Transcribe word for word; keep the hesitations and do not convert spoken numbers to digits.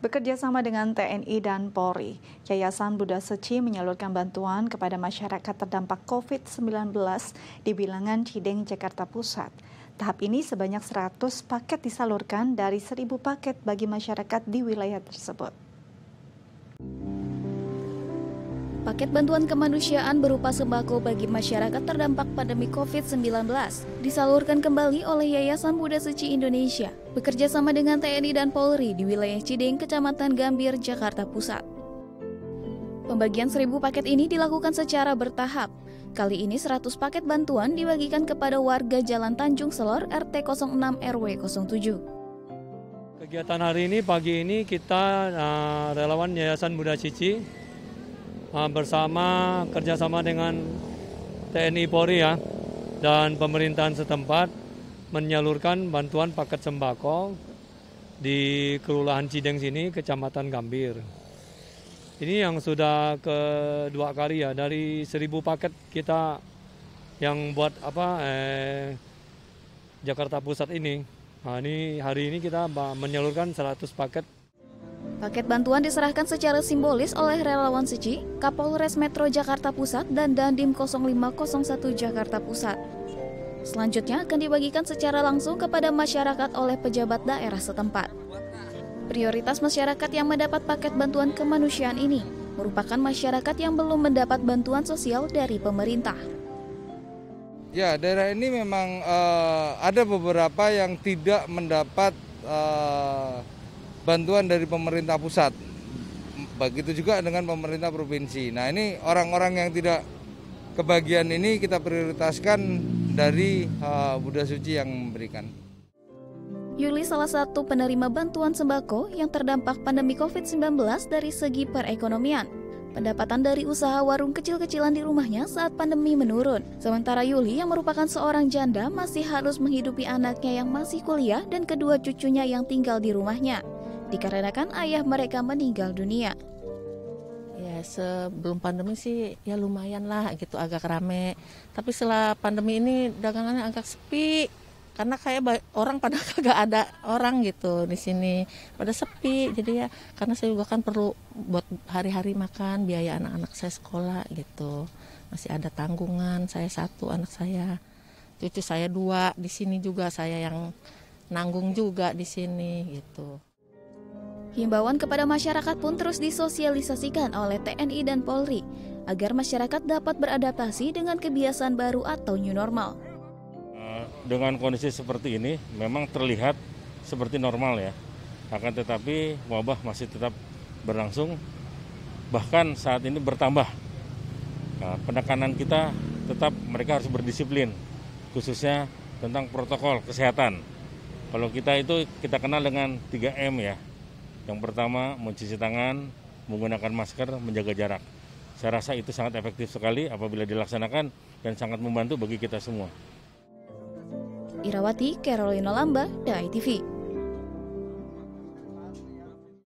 Bekerja sama dengan T N I dan Polri, Yayasan Buddha Tzu Chi menyalurkan bantuan kepada masyarakat terdampak COVID sembilan belas di bilangan Cideng, Jakarta Pusat. Tahap ini sebanyak seratus paket disalurkan dari seribu paket bagi masyarakat di wilayah tersebut. Paket bantuan kemanusiaan berupa sembako bagi masyarakat terdampak pandemi COVID sembilan belas disalurkan kembali oleh Yayasan Buddha Tzu Chi Indonesia bekerja sama dengan T N I dan Polri di wilayah Cideng, Kecamatan Gambir, Jakarta Pusat. Pembagian seribu paket ini dilakukan secara bertahap. Kali ini seratus paket bantuan dibagikan kepada warga Jalan Tanjung Selor R T nol enam R W nol tujuh. Kegiatan hari ini, pagi ini kita uh, relawan Yayasan Buddha Tzu Chi bersama kerjasama dengan T N I Polri ya dan pemerintahan setempat menyalurkan bantuan paket sembako di Kelurahan Cideng sini, Kecamatan Gambir. Ini yang sudah kedua kali ya, dari seribu paket kita yang buat apa eh, Jakarta Pusat ini. Nah, ini hari ini kita menyalurkan seratus paket. Paket bantuan diserahkan secara simbolis oleh relawan Sici, Kapolres Metro Jakarta Pusat, dan Dandim nol lima nol satu Jakarta Pusat. Selanjutnya akan dibagikan secara langsung kepada masyarakat oleh pejabat daerah setempat. Prioritas masyarakat yang mendapat paket bantuan kemanusiaan ini merupakan masyarakat yang belum mendapat bantuan sosial dari pemerintah. Ya, daerah ini memang uh, ada beberapa yang tidak mendapat uh, bantuan dari pemerintah pusat, begitu juga dengan pemerintah provinsi. Nah, ini orang-orang yang tidak kebagian ini kita prioritaskan dari uh, Buddha Tzu Chi yang memberikan. Yuli salah satu penerima bantuan sembako yang terdampak pandemi COVID sembilan belas dari segi perekonomian. Pendapatan dari usaha warung kecil-kecilan di rumahnya saat pandemi menurun. Sementara Yuli yang merupakan seorang janda masih harus menghidupi anaknya yang masih kuliah dan kedua cucunya yang tinggal di rumahnya, dikarenakan ayah mereka meninggal dunia. Ya, sebelum pandemi sih ya lumayan lah gitu, agak rame. Tapi setelah pandemi ini dagangannya agak sepi. Karena kayak orang pada kagak ada orang gitu di sini, pada sepi. Jadi ya karena saya juga kan perlu buat hari-hari makan, biaya anak-anak saya sekolah gitu. Masih ada tanggungan, saya satu anak saya, cucu saya dua, di sini juga saya yang nanggung juga di sini gitu. Himbauan kepada masyarakat pun terus disosialisasikan oleh T N I dan Polri agar masyarakat dapat beradaptasi dengan kebiasaan baru atau new normal. Dengan kondisi seperti ini memang terlihat seperti normal ya, akan tetapi wabah masih tetap berlangsung, bahkan saat ini bertambah. Nah, penekanan kita tetap mereka harus berdisiplin, khususnya tentang protokol kesehatan. Kalau kita itu kita kenal dengan tiga M ya, yang pertama mencuci tangan, menggunakan masker, menjaga jarak. Saya rasa itu sangat efektif sekali apabila dilaksanakan dan sangat membantu bagi kita semua. Irawati Carolina Lamba, D A A I T V.